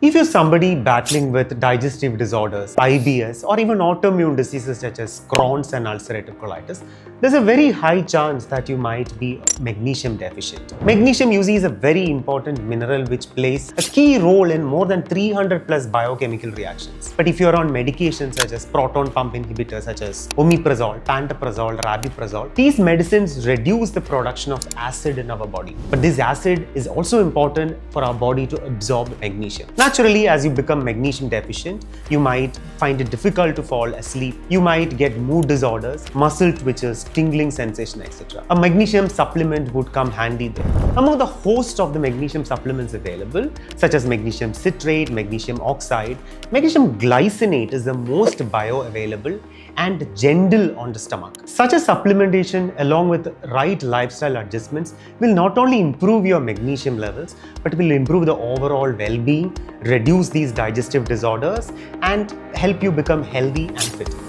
If you're somebody battling with digestive disorders, IBS, or even autoimmune diseases such as Crohn's and ulcerative colitis, there's a very high chance that you might be magnesium deficient. Magnesium usually is a very important mineral which plays a key role in more than 300+ biochemical reactions. But if you're on medications such as proton pump inhibitors such as omeprazole, pantoprazole, rabiprazole, these medicines reduce the production of acid in our body. But this acid is also important for our body to absorb magnesium. Naturally, as you become magnesium deficient, you might find it difficult to fall asleep, you might get mood disorders, muscle twitches, tingling sensation, etc. A magnesium supplement would come handy there. Among the host of the magnesium supplements available, such as magnesium citrate, magnesium oxide, magnesium glycinate is the most bioavailable and gentle on the stomach. Such a supplementation along with right lifestyle adjustments will not only improve your magnesium levels, but will improve the overall well-being, reduce these digestive disorders, and help you become healthy and fit.